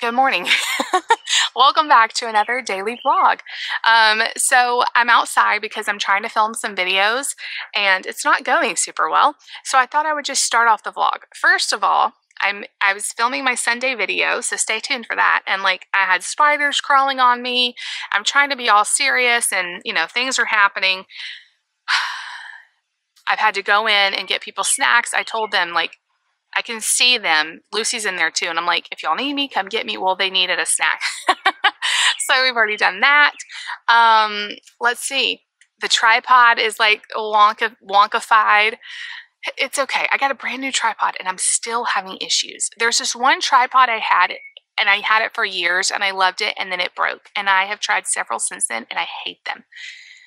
Good morning. Welcome back to another daily vlog. So I'm outside because I'm trying to film some videos and it's not going super well. So I thought I would just start off the vlog. First of all, I was filming my Sunday video, so stay tuned for that. And like I had spiders crawling on me. I'm trying to be all serious and you know, things are happening. I've had to go in and get people snacks. I told them like, I can see them. Lucy's in there too. And I'm like, if y'all need me, come get me. Well, they needed a snack. So we've already done that. Let's see. The tripod is like wonkified. It's okay. I got a brand new tripod and I'm still having issues. There's this one tripod I had and I had it for years and I loved it and then it broke. And I have tried several since then and I hate them.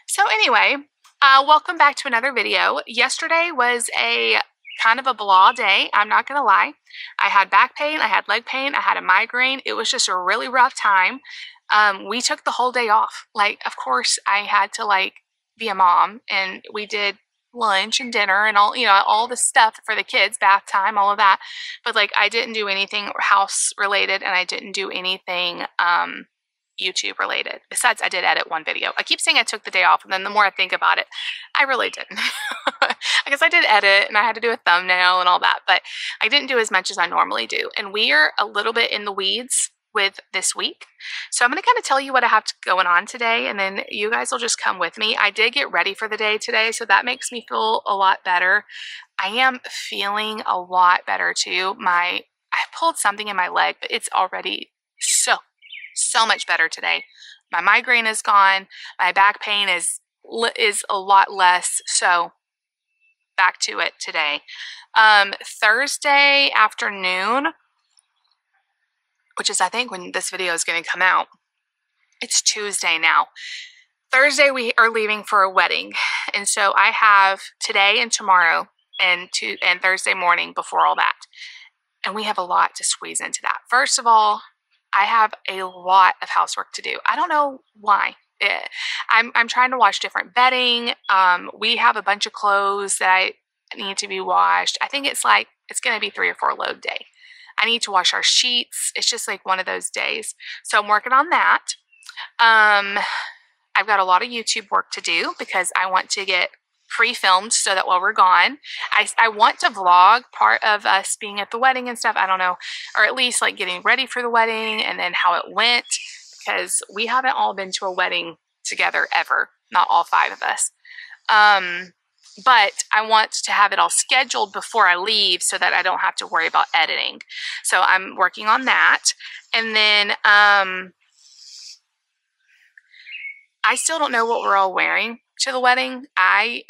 So anyway, welcome back to another video. Yesterday was a kind of a blah day, I'm not gonna lie. I had back pain, I had leg pain, I had a migraine. It was just a really rough time. We took the whole day off. Like, of course, I had to like be a mom, and we did lunch and dinner and all, you know, all the stuff for the kids, bath time, all of that. But like, I didn't do anything house related, and I didn't do anything YouTube related. Besides, I did edit one video. I keep saying I took the day off, and then the more I think about it, I really didn't. I guess I did edit and I had to do a thumbnail and all that, but I didn't do as much as I normally do. And we are a little bit in the weeds with this week. So I'm going to kind of tell you what I have going on today, and then you guys will just come with me. I did get ready for the day today, so that makes me feel a lot better. I am feeling a lot better too. I pulled something in my leg, but it's already so much better today. My migraine is gone. My back pain is a lot less. So back to it today. Thursday afternoon, which is I think when this video is going to come out, it's Tuesday now. Thursday we are leaving for a wedding. And so I have today and tomorrow and Thursday morning before all that. And we have a lot to squeeze into that. First of all, I have a lot of housework to do. I don't know why. I'm trying to wash different bedding. We have a bunch of clothes that I need to be washed. I think it's like, it's going to be 3 or 4 load day. I need to wash our sheets. It's just like one of those days. So I'm working on that. I've got a lot of YouTube work to do because I want to get pre-filmed so that while we're gone, I want to vlog part of us being at the wedding and stuff. I don't know, or at least like getting ready for the wedding and then how it went, because we haven't all been to a wedding together ever, not all 5 of us. But I want to have it all scheduled before I leave so that I don't have to worry about editing. So I'm working on that. And then I still don't know what we're all wearing to the wedding. I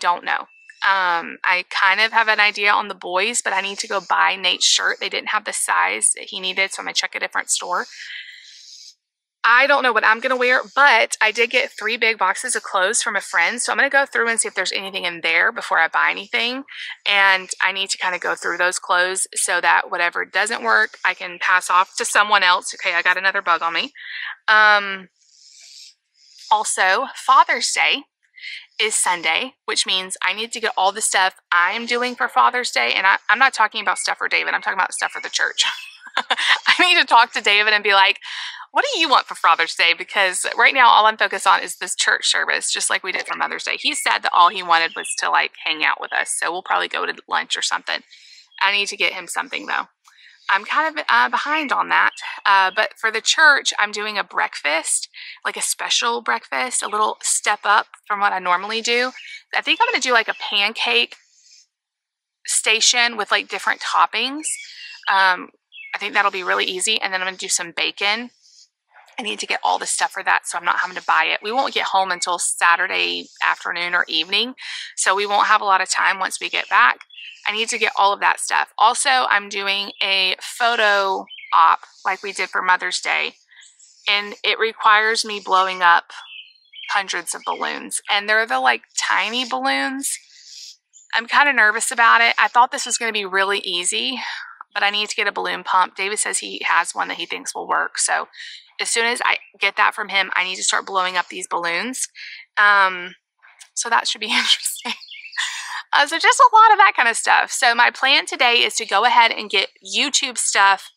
don't know. I kind of have an idea on the boys, but I need to go buy Nate's shirt. They didn't have the size that he needed, so I'm going to check a different store. I don't know what I'm going to wear, but I did get 3 big boxes of clothes from a friend. So I'm going to go through and see if there's anything in there before I buy anything. And I need to kind of go through those clothes so that whatever doesn't work, I can pass off to someone else. Okay, I got another bug on me. Also, Father's Day is Sunday, which means I need to get all the stuff I'm doing for Father's Day. And I'm not talking about stuff for David. I'm talking about stuff for the church. I need to talk to David and be like, what do you want for Father's Day? Because right now all I'm focused on is this church service, just like we did for Mother's Day. He said that all he wanted was to like hang out with us. So we'll probably go to lunch or something. I need to get him something though. I'm kind of behind on that, but for the church, I'm doing a breakfast, like a special breakfast, a little step up from what I normally do. I think I'm going to do like a pancake station with like different toppings. I think that'll be really easy. And then I'm going to do some bacon. I need to get all the stuff for that, so I'm not having to buy it. We won't get home until Saturday afternoon or evening, so we won't have a lot of time once we get back. I need to get all of that stuff. Also, I'm doing a photo op like we did for Mother's Day, and it requires me blowing up hundreds of balloons, and they're the like tiny balloons. I'm kind of nervous about it. I thought this was going to be really easy, but I need to get a balloon pump. David says he has one that he thinks will work, so as soon as I get that from him, I need to start blowing up these balloons. So that should be interesting. So just a lot of that kind of stuff. So my plan today is to go ahead and get YouTube stuff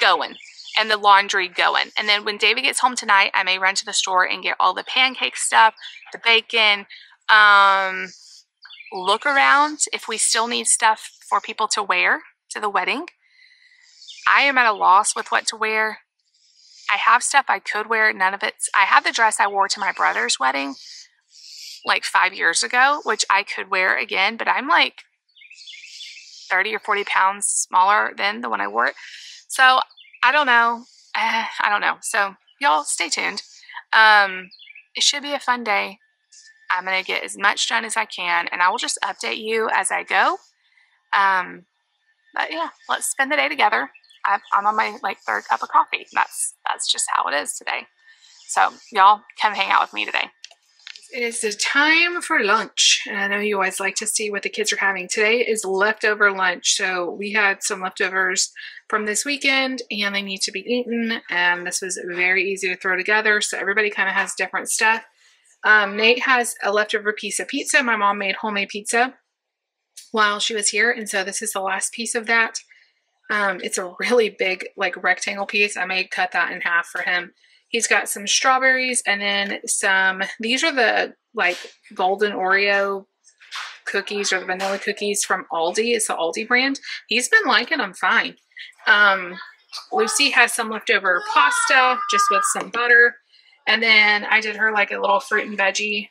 going. and the laundry going. And then when David gets home tonight, I may run to the store and get all the pancake stuff, the bacon, look around if we still need stuff for people to wear to the wedding. I am at a loss with what to wear. I have stuff I could wear. None of it's, I have the dress I wore to my brother's wedding like 5 years ago, which I could wear again, but I'm like 30 or 40 pounds smaller than the one I wore it. So I don't know. So y'all stay tuned. It should be a fun day. I'm going to get as much done as I can, and I will just update you as I go. But yeah, let's spend the day together. I'm on my like third cup of coffee. That's just how it is today. So y'all come hang out with me today. It is the time for lunch, and I know you always like to see what the kids are having. Today is leftover lunch, so we had some leftovers from this weekend, and they need to be eaten, and this was very easy to throw together, so everybody kind of has different stuff. Nate has a leftover piece of pizza. My mom made homemade pizza while she was here, and so this is the last piece of that. It's a really big, like, rectangle piece. I may cut that in half for him. He's got some strawberries and then some, these are the like golden Oreo cookies or the vanilla cookies from Aldi. It's the Aldi brand. He's been liking them fine. Lucy has some leftover pasta just with some butter. And then I did her like a little fruit and veggie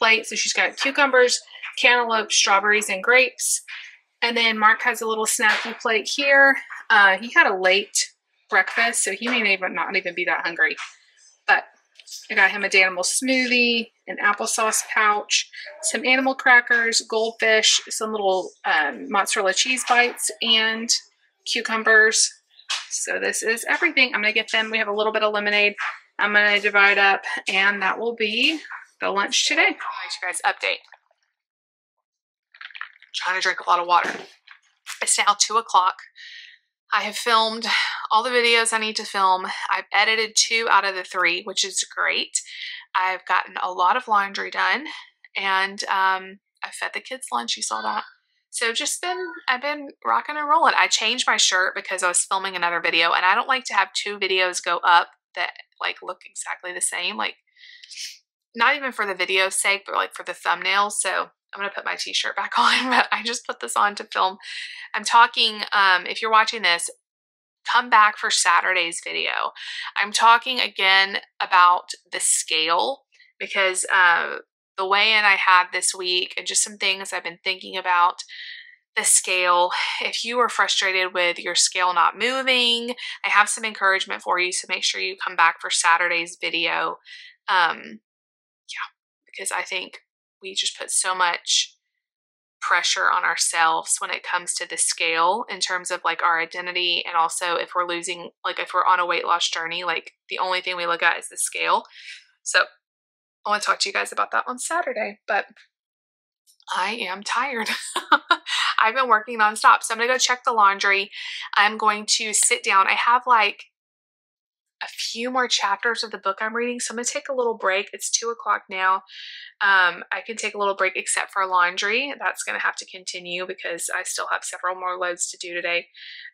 plate. So she's got cucumbers, cantaloupe, strawberries, and grapes. And then Mark has a little snacky plate here. He had a late breakfast, so he may even not even be that hungry, but I got him a Danimal smoothie, an applesauce pouch, some animal crackers, goldfish, some little mozzarella cheese bites, and cucumbers. So this is everything. I'm gonna get them. We have a little bit of lemonade. I'm gonna divide up, and that will be the lunch today. All right, you guys, update. I'm trying to drink a lot of water. It's now 2 o'clock. I have filmed all the videos I need to film. I've edited 2 out of the 3, which is great. I've gotten a lot of laundry done, and I fed the kids lunch. You saw that. So just I've been rocking and rolling. I changed my shirt because I was filming another video, and I don't like to have 2 videos go up that like look exactly the same. Like not even for the video's sake, but like for the thumbnail. So I'm going to put my t-shirt back on, but I just put this on to film. I'm talking, if you're watching this, come back for Saturday's video. I'm talking again about the scale because the weigh-in I had this week and just some things I've been thinking about the scale. If you are frustrated with your scale not moving, I have some encouragement for you, so make sure you come back for Saturday's video. Yeah, because I think we just put so much pressure on ourselves when it comes to the scale in terms of like our identity. And also if we're losing, like if we're on a weight loss journey, like the only thing we look at is the scale. So I want to talk to you guys about that on Saturday, but I am tired. I've been working nonstop. So I'm going to go check the laundry. I'm going to sit down. I have like a few more chapters of the book I'm reading, so I'm gonna take a little break. It's 2 o'clock now. I can take a little break except for laundry. That's gonna have to continue because I still have several more loads to do today.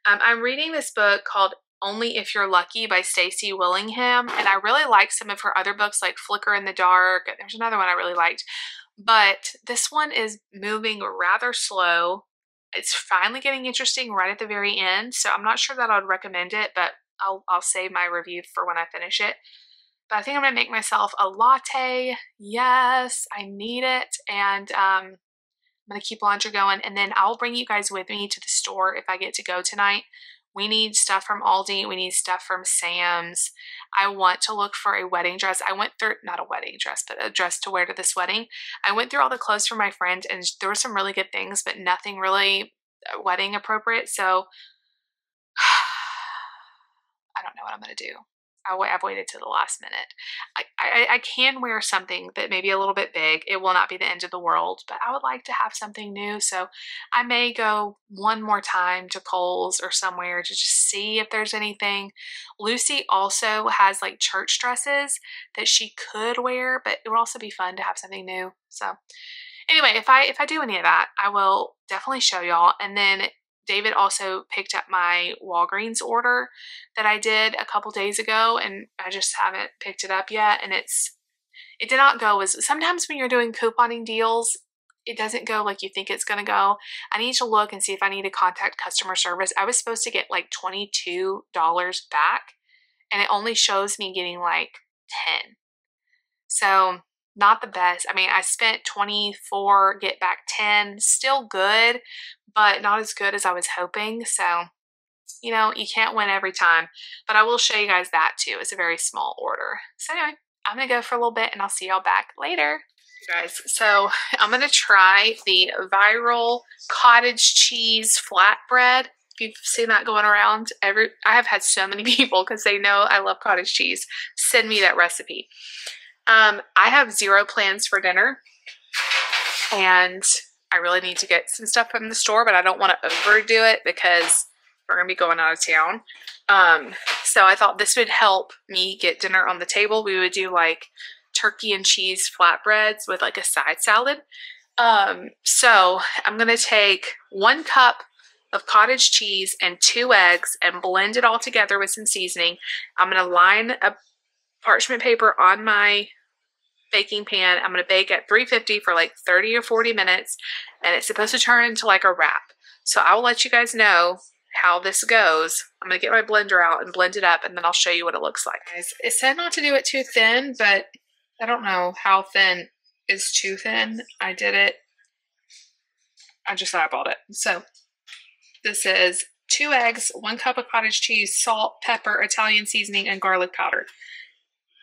I'm reading this book called Only If You're Lucky by Stacey Willingham, and I really like some of her other books like Flicker in the Dark. There's another one I really liked, but this one is moving rather slow. It's finally getting interesting right at the very end, so I'm not sure that I'd recommend it, but I'll save my review for when I finish it. But I think I'm going to make myself a latte. Yes, I need it. And I'm going to keep laundry going. And then I'll bring you guys with me to the store if I get to go tonight. We need stuff from Aldi. We need stuff from Sam's. I want to look for a wedding dress. I went through, not a wedding dress, but a dress to wear to this wedding. I went through all the clothes for my friend, and there were some really good things, but nothing really wedding appropriate. So I don't know what I'm going to do. I've waited to the last minute. I can wear something that may be a little bit big. It will not be the end of the world, but I would like to have something new. So I may go one more time to Kohl's or somewhere to just see if there's anything. Lucy also has like church dresses that she could wear, but it would also be fun to have something new. So anyway, if I do any of that, I will definitely show y'all. And then David also picked up my Walgreens order that I did a couple days ago, and I just haven't picked it up yet. And it did not go as, sometimes when you're doing couponing deals, it doesn't go like you think it's going to go. I need to look and see if I need to contact customer service. I was supposed to get like $22 back, and it only shows me getting like 10. So not the best. I mean, I spent 24, get back 10, still good, but not as good as I was hoping. So, you know, you can't win every time, but I will show you guys that too. It's a very small order. So anyway, I'm going to go for a little bit and I'll see y'all back later. Guys, so I'm going to try the viral cottage cheese flatbread. If you've seen that going around, I have had so many people, because they know I love cottage cheese, send me that recipe. I have zero plans for dinner, and I really need to get some stuff from the store, but I don't want to overdo it because we're going to be going out of town. So I thought this would help me get dinner on the table. We would do like turkey and cheese flatbreads with like a side salad. So I'm going to take 1 cup of cottage cheese and 2 eggs and blend it all together with some seasoning. I'm going to line a parchment paper on my baking pan. I'm going to bake at 350 for like 30 or 40 minutes, and it's supposed to turn into like a wrap. So I will let you guys know how this goes. I'm going to get my blender out and blend it up, and then I'll show you what it looks like. It said not to do it too thin, but I don't know how thin is too thin. I did it. I just eyeballed it. So this is 2 eggs, 1 cup of cottage cheese, salt, pepper, Italian seasoning, and garlic powder.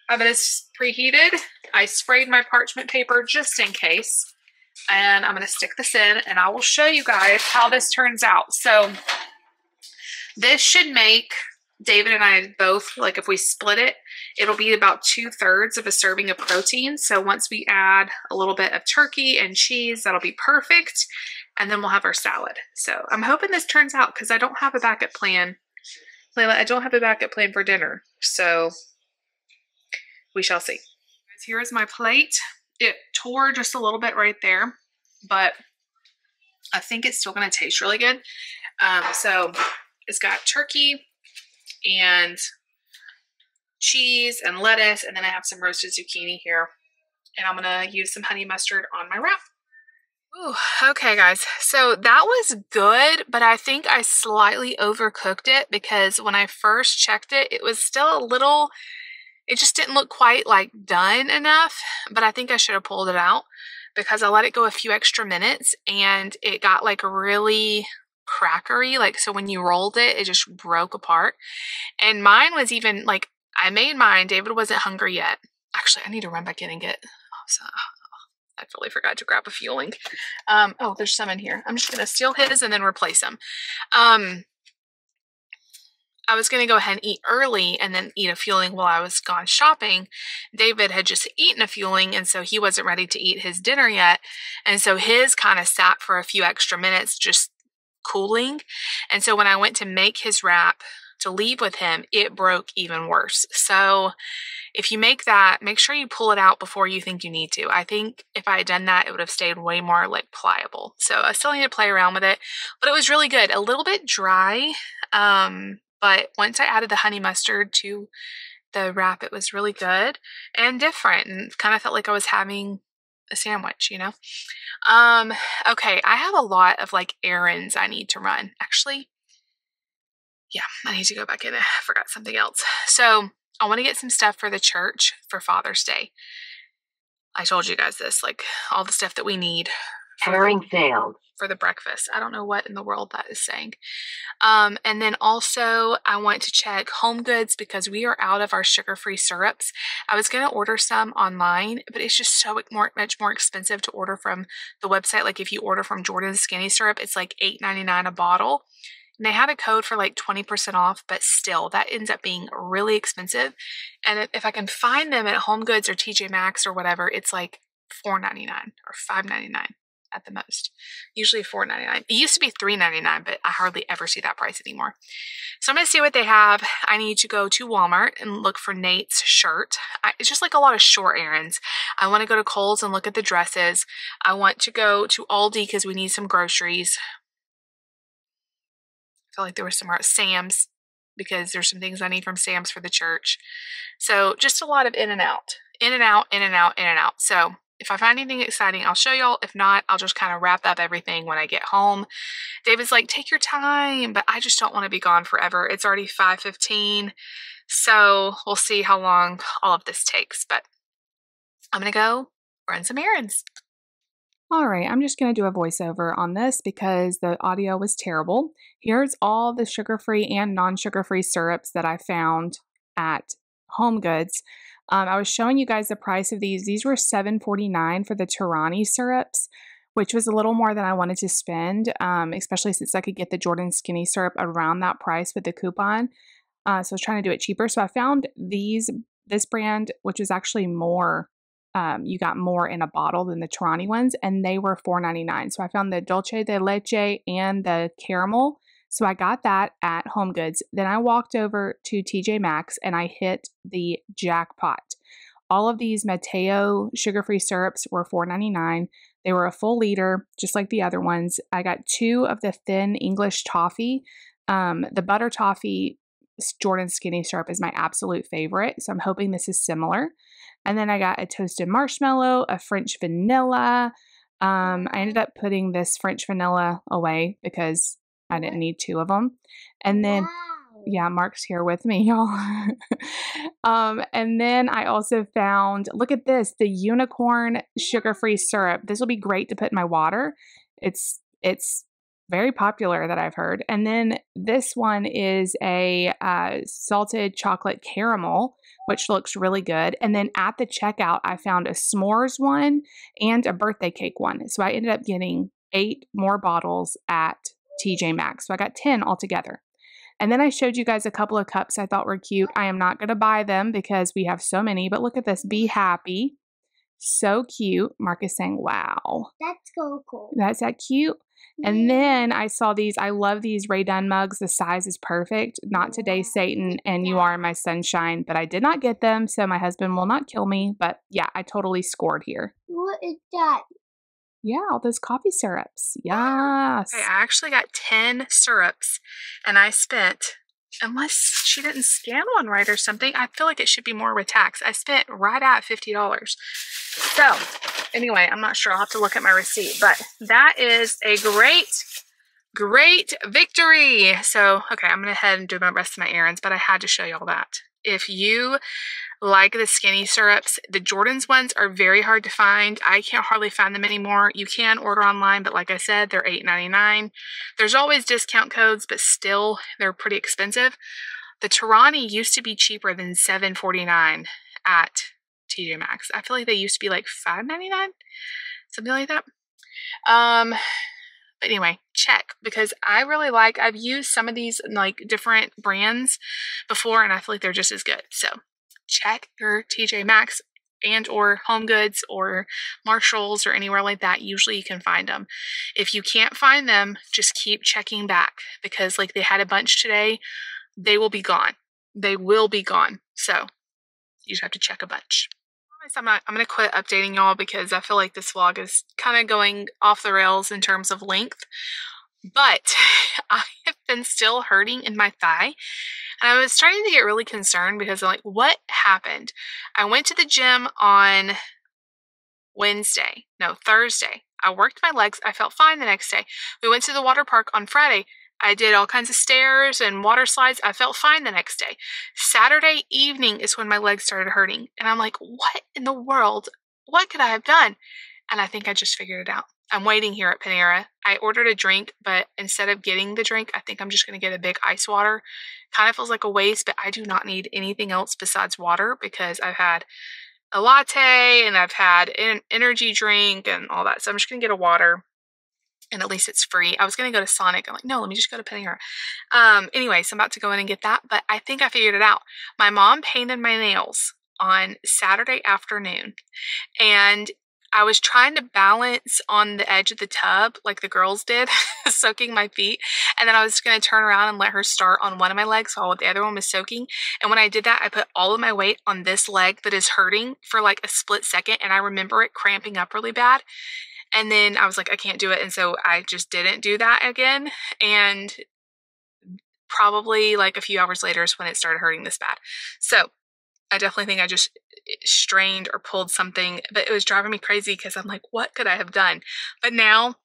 Oven is preheated. I sprayed my parchment paper just in case. And I'm going to stick this in, and I will show you guys how this turns out. So this should make, David and I both, like if we split it, it'll be about 2/3 of a serving of protein. So once we add a little bit of turkey and cheese, that'll be perfect. And then we'll have our salad. So I'm hoping this turns out, because I don't have a backup plan. Layla, I don't have a backup plan for dinner. So we shall see. Here is my plate. It tore just a little bit right there, but I think it's still going to taste really good. So it's got turkey and cheese and lettuce, and then I have some roasted zucchini here, and I'm going to use some honey mustard on my wrap. Ooh, okay guys, so that was good, but I think I slightly overcooked it, because when I first checked it, it was still a little, it just didn't look quite like done enough, but I think I should have pulled it out, because I let it go a few extra minutes and it got like really crackery. Like, so when you rolled it, it just broke apart. And mine was even like, I made mine. David wasn't hungry yet. Actually, I need to run back in and get, oh, so, I totally forgot to grab a fueling. Oh, there's some in here. I'm just going to steal his and then replace them. I was going to go ahead and eat early and then eat a fueling while I was gone shopping. David had just eaten a fueling, and so he wasn't ready to eat his dinner yet. And so his kind of sat for a few extra minutes just cooling. And so when I went to make his wrap to leave with him, it broke even worse. So if you make that, make sure you pull it out before you think you need to. I think if I had done that, it would have stayed way more like pliable. So I still need to play around with it, but it was really good. A little bit dry. But once I added the honey mustard to the wrap, it was really good and different, and kind of felt like I was having a sandwich, you know? Okay, I have a lot of like errands I need to run. Actually, yeah, I need to go back in. I forgot something else. So I want to get some stuff for the church for Father's Day. I told you guys this, like all the stuff that we need. Herring sales. For the breakfast. I don't know what in the world that is saying. And then also I want to check HomeGoods, because we are out of our sugar-free syrups. I was going to order some online, but it's just so much more expensive to order from the website. Like if you order from Jordan's Skinny Syrup, it's like $8.99 a bottle. And they had a code for like 20% off, but still, that ends up being really expensive. And if I can find them at HomeGoods or TJ Maxx or whatever, it's like $4.99 or $5.99. at the most, usually $4.99. It used to be $3.99, but I hardly ever see that price anymore. So I'm going to see what they have. I need to go to Walmart and look for Nate's shirt. It's just like a lot of short errands. I want to go to Kohl's and look at the dresses. I want to go to Aldi because we need some groceries. felt like there was some more at Sam's, because there's some things I need from Sam's for the church. So just a lot of in and out, in and out, in and out, in and out. So if I find anything exciting, I'll show y'all. If not, I'll just kind of wrap up everything when I get home. David's like, take your time, but I just don't want to be gone forever. It's already 5:15, so we'll see how long all of this takes, but I'm going to go run some errands. All right, I'm just going to do a voiceover on this because the audio was terrible. Here's all the sugar-free and non-sugar-free syrups that I found at HomeGoods. I was showing you guys the price of these. These were $7.49 for the Torani syrups, which was a little more than I wanted to spend, especially since I could get the Jordan's Skinny Syrup around that price with the coupon. So I was trying to do it cheaper. So I found this brand, which was actually more. You got more in a bottle than the Torani ones, and they were $4.99. So I found the Dolce de Leche and the caramel. So I got that at HomeGoods. Then I walked over to TJ Maxx and I hit the jackpot. All of these Matteo sugar-free syrups were $4.99. They were a full liter, just like the other ones. I got two of the thin English toffee. The butter toffee Jordan's Skinny Syrup is my absolute favorite, so I'm hoping this is similar. And then I got a toasted marshmallow, a French vanilla. I ended up putting this French vanilla away because I didn't need two of them. And then, wow. Yeah, Mark's here with me, y'all. And then I also found, look at this, the unicorn sugar-free syrup. This will be great to put in my water. It's very popular that I've heard. And then this one is a salted chocolate caramel, which looks really good. And then at the checkout, I found a s'mores one and a birthday cake one. So I ended up getting 8 more bottles at TJ Maxx. So I got 10 altogether. And then I showed you guys a couple of cups I thought were cute. I am not going to buy them because we have so many, but look at this. Be happy. So cute. Mark is saying, wow. That's so cool. That's that cute. And then I saw these. I love these Ray Dunn mugs. The size is perfect. Not today, Satan, and you are my sunshine. But I did not get them, so my husband will not kill me. But yeah, I totally scored here. What is that? Yeah, all those coffee syrups. Yes. Okay, I actually got 10 syrups, and I spent, unless she didn't scan one right or something, I feel like it should be more with tax. I spent right at $50. So anyway, I'm not sure. I'll have to look at my receipt, but that is a great, great victory. So, okay, I'm going to head and do my rest of my errands, but I had to show y'all that. If you like the skinny syrups, the Jordan's ones are very hard to find. I can't hardly find them anymore. You can order online, but like I said, they're $8.99. There's always discount codes, but still, they're pretty expensive. The Torani used to be cheaper than $7.49 at TJ Maxx. I feel like they used to be like $5.99, something like that. But anyway, check, because I really like, I've used some of these like different brands before and I feel like they're just as good. So check your TJ Maxx and or HomeGoods or Marshalls or anywhere like that. Usually you can find them. If you can't find them, just keep checking back, because like they had a bunch today, they will be gone. They will be gone. So you just have to check a bunch. I'm going to quit updating y'all because I feel like this vlog is kind of going off the rails in terms of length, but I have been still hurting in my thigh and I was starting to get really concerned because I'm like, what happened? I went to the gym on Thursday. I worked my legs. I felt fine the next day. We went to the water park on Friday. I did all kinds of stairs and water slides. I felt fine the next day. Saturday evening is when my legs started hurting. And I'm like, what in the world? What could I have done? And I think I just figured it out. I'm waiting here at Panera. I ordered a drink, but instead of getting the drink, I think I'm just going to get a big ice water. Kind of feels like a waste, but I do not need anything else besides water because I've had a latte and I've had an energy drink and all that. So I'm just going to get a water. And at least it's free. I was going to go to Sonic. I'm like, no, let me just go to Panera. Anyway, so I'm about to go in and get that. But I think I figured it out. My mom painted my nails on Saturday afternoon. And I was trying to balance on the edge of the tub like the girls did, soaking my feet. And then I was going to turn around and let her start on one of my legs while the other one was soaking. And when I did that, I put all of my weight on this leg that is hurting for like a split second. And I remember it cramping up really bad. And then I was like, I can't do it. And so I just didn't do that again. And probably like a few hours later is when it started hurting this bad. So I definitely think I just strained or pulled something, but it was driving me crazy because I'm like, what could I have done? But now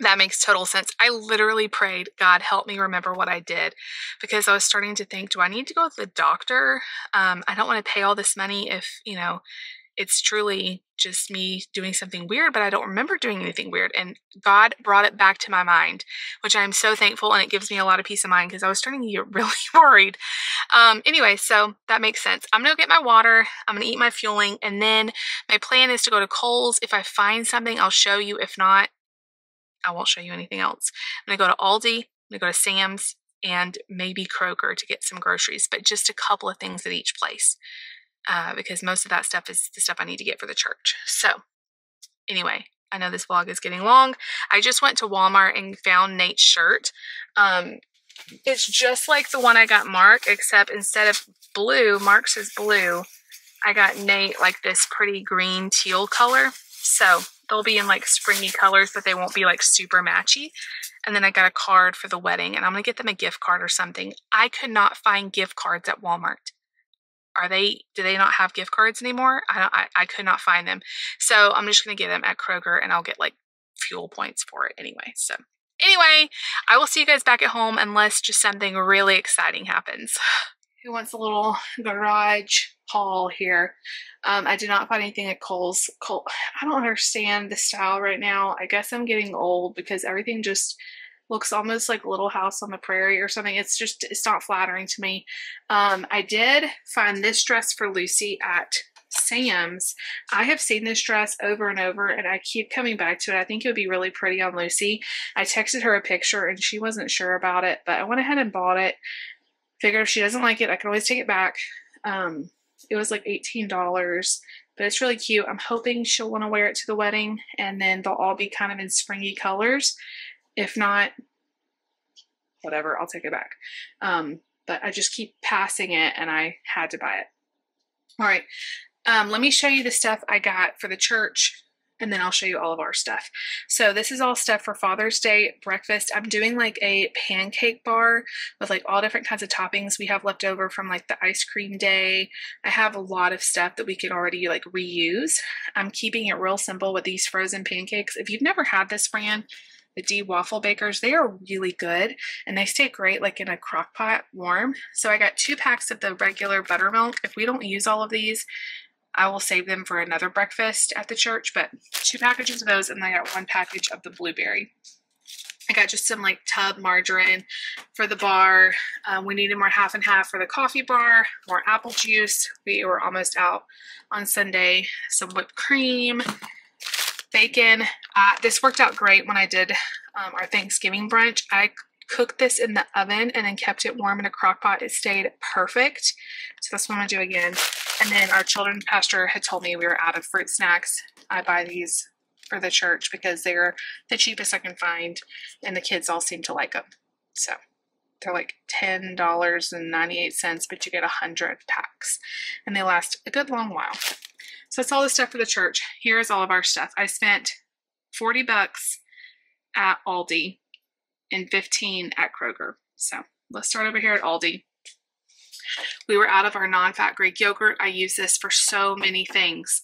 that makes total sense. I literally prayed, God, help me remember what I did, because I was starting to think, do I need to go to the doctor? I don't want to pay all this money if, you know, it's truly just me doing something weird, but I don't remember doing anything weird. And God brought it back to my mind, which I'm so thankful, and it gives me a lot of peace of mind because I was starting to get really worried. Anyway, so that makes sense. I'm going to go get my water. I'm going to eat my fueling. And then my plan is to go to Kohl's. If I find something, I'll show you. If not, I won't show you anything else. I'm going to go to Aldi. I'm going to go to Sam's and maybe Kroger to get some groceries, but just a couple of things at each place. Because most of that stuff is the stuff I need to get for the church. So anyway, I know this vlog is getting long. I just went to Walmart and found Nate's shirt. It's just like the one I got Mark, except instead of blue, Mark's is blue. I got Nate like this pretty green teal color. So they'll be in like springy colors, but they won't be like super matchy. And then I got a card for the wedding, and I'm going to get them a gift card or something. I could not find gift cards at Walmart. Do they not have gift cards anymore? I could not find them. So I'm just going to get them at Kroger, and I'll get like fuel points for it anyway. So anyway, I will see you guys back at home unless just something really exciting happens. Who wants a little garage haul here? I did not find anything at Kohl's. I don't understand the style right now. I guess I'm getting old because everything just looks almost like Little House on the Prairie or something. It's just, it's not flattering to me. I did find this dress for Lucy at Sam's. I have seen this dress over and over, and I keep coming back to it. I think it would be really pretty on Lucy. I texted her a picture, and she wasn't sure about it, but I went ahead and bought it. Figure if she doesn't like it, I can always take it back. It was like $18. But it's really cute. I'm hoping she'll want to wear it to the wedding, and then they'll all be kind of in springy colors. If not, whatever, I'll take it back. But I just keep passing it, and I had to buy it. All right, let me show you the stuff I got for the church, and then I'll show you all of our stuff. So this is all stuff for Father's Day breakfast. I'm doing like a pancake bar with like all different kinds of toppings we have left over from like the ice cream day. I have a lot of stuff that we can already like reuse. I'm keeping it real simple with these frozen pancakes. If you've never had this brand, the D Waffle Bakers, they are really good, and they stay great like in a crock pot warm. So I got 2 packs of the regular buttermilk. If we don't use all of these, I will save them for another breakfast at the church, but 2 packages of those, and I got 1 package of the blueberry. I got just some like tub margarine for the bar. We needed more half and half for the coffee bar, more apple juice. We were almost out on Sunday. Some whipped cream, bacon. This worked out great when I did our Thanksgiving brunch. I cooked this in the oven and then kept it warm in a crock pot. It stayed perfect. So that's what I'm gonna do again. And then our children's pastor had told me we were out of fruit snacks. I buy these for the church because they're the cheapest I can find, and the kids all seem to like them. So they're like $10.98, but you get 100 packs, and they last a good long while. So that's all the stuff for the church. Here's all of our stuff. I spent $40 at Aldi and $15 at Kroger. So let's start over here at Aldi. We were out of our non-fat Greek yogurt. I use this for so many things.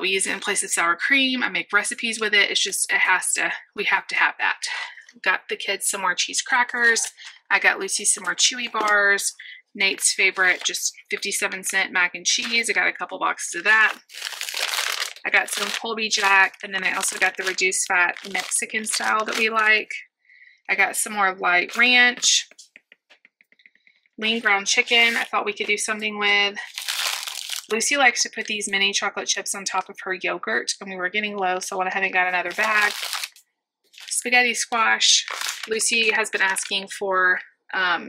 We use it in place of sour cream. I make recipes with it. It's just, we have to have that. Got the kids some more cheese crackers. I got Lucy some more chewy bars. Nate's favorite, just 57-cent mac and cheese. I got a couple boxes of that. I got some Colby Jack, and then I also got the reduced fat Mexican style that we like. I got some more light ranch, lean ground chicken. I thought we could do something with. Lucy likes to put these mini chocolate chips on top of her yogurt, and we were getting low, so I went ahead and got another bag. Spaghetti squash. Lucy has been asking for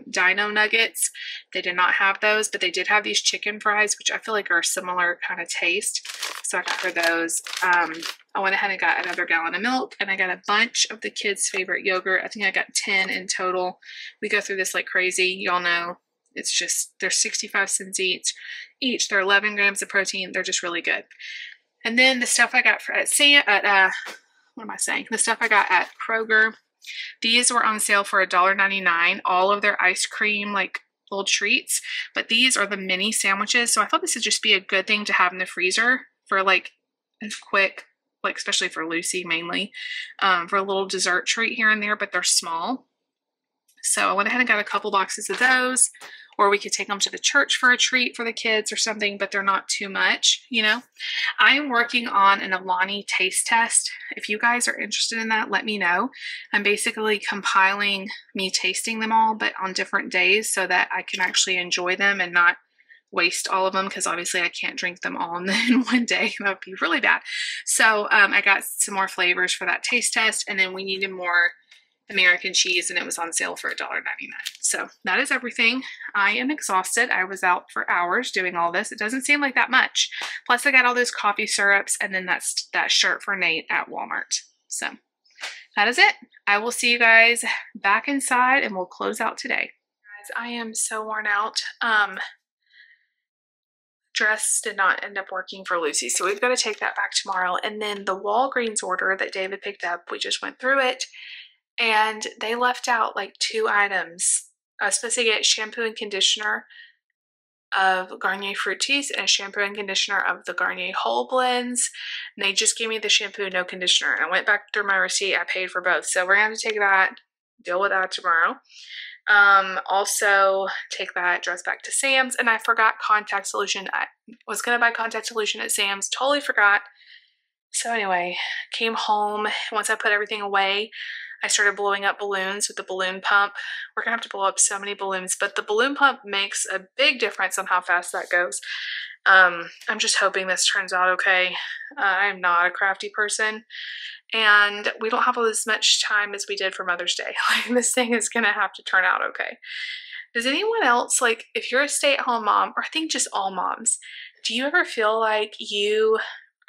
dino nuggets. They did not have those, but they did have these chicken fries, which I feel like are a similar kind of taste, so I got her those. I went ahead and got another gallon of milk, and I got a bunch of the kids' favorite yogurt. I think I got 10 in total. We go through this like crazy. Y'all know it's just, they're 65 cents each. They're 11 grams of protein. They're just really good. And then the stuff I got at Kroger, These were on sale for $1.99, all of their ice cream, like, little treats. But these are the mini sandwiches, so I thought this would just be a good thing to have in the freezer for, like, a quick, like, especially for Lucy mainly, for a little dessert treat here and there, but they're small. So I went ahead and got a couple boxes of those, or we could take them to the church for a treat for the kids or something, but they're not too much, you know. I am working on an Alani taste test. If you guys are interested in that, let me know. I'm basically compiling me tasting them all, but on different days so that I can actually enjoy them and not waste all of them, because obviously I can't drink them all in one day. That would be really bad. So I got some more flavors for that taste test, and then we needed more American cheese, and it was on sale for $1.99. So that is everything. I am exhausted. I was out for hours doing all this. It doesn't seem like that much. Plus I got all those coffee syrups, and then that's that shirt for Nate at Walmart. So that is it. I will see you guys back inside, and we'll close out today. Guys, I am so worn out. Dress did not end up working for Lucy, so we've got to take that back tomorrow. And then the Walgreens order that David picked up, we just went through it, and they left out like 2 items. I was supposed to get shampoo and conditioner of Garnier Fructis and shampoo and conditioner of the Garnier Whole Blends. And they just gave me the shampoo, no conditioner. I went back through my receipt. I paid for both. So we're going to have to take that, deal with that tomorrow. Also take that dress back to Sam's. And I forgot contact solution. I was going to buy contact solution at Sam's. Totally forgot. So anyway, came home. Once I put everything away, I started blowing up balloons with the balloon pump. We're gonna have to blow up so many balloons, but the balloon pump makes a big difference on how fast that goes. I'm just hoping this turns out okay. I'm not a crafty person, and we don't have as much time as we did for Mother's Day. Like, this thing is gonna have to turn out okay. Does anyone else, like, if you're a stay-at-home mom, or I think just all moms, do you ever feel like you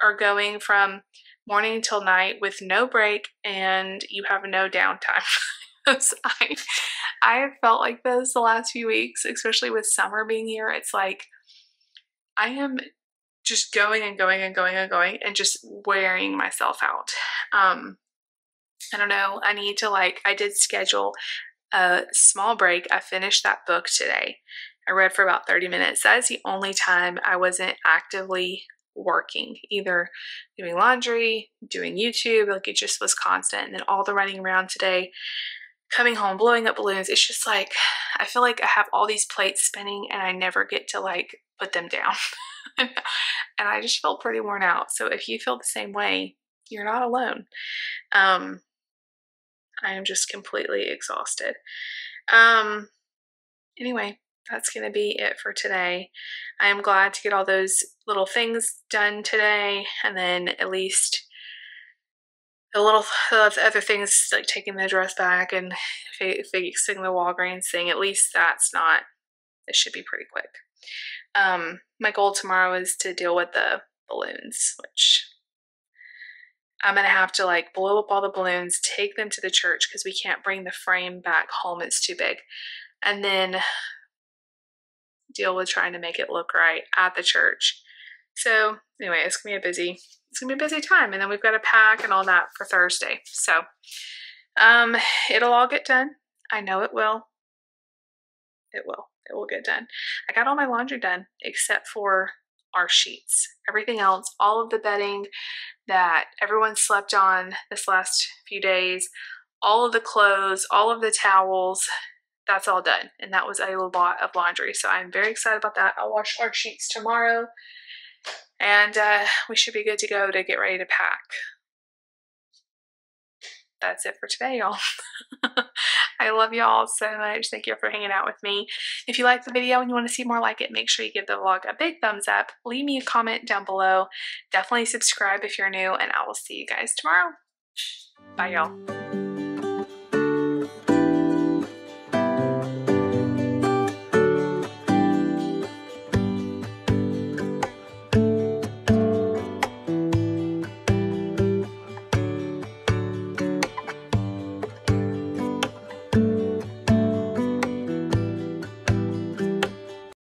are going from morning till night with no break and you have no downtime? I have felt like this the last few weeks, especially with summer being here. It's like I am just going and going and going and going and just wearing myself out. I don't know. I need to, like, I did schedule a small break. I finished that book today. I read for about 30 minutes. That is the only time I wasn't actively working, either doing laundry, doing YouTube, like it just was constant. And then all the running around today, coming home, blowing up balloons. It's just like, I feel like I have all these plates spinning and I never get to, like, put them down. And I just felt pretty worn out. So if you feel the same way, you're not alone. I am just completely exhausted. Anyway, that's going to be it for today. I am glad to get all those little things done today, and then at least the other things, like taking the dress back and fixing the Walgreens thing, at least that's not, it should be pretty quick. My goal tomorrow is to deal with the balloons, which I'm going to have to, like, blow up all the balloons, take them to the church because we can't bring the frame back home. It's too big. And then deal with trying to make it look right at the church. So anyway, it's gonna be a busy time, and then we've got to pack and all that for Thursday. So it'll all get done. I know it will. It will get done. I got all my laundry done except for our sheets. Everything else, all of the bedding that everyone slept on this last few days, all of the clothes, all of the towels, that's all done. And that was a lot of laundry. So I'm very excited about that. I'll wash our sheets tomorrow, and we should be good to go to get ready to pack. That's it for today, y'all. I love y'all so much. Thank you for hanging out with me. If you like the video and you want to see more like it, make sure you give the vlog a big thumbs up. Leave me a comment down below. Definitely subscribe if you're new, and I will see you guys tomorrow. Bye, y'all.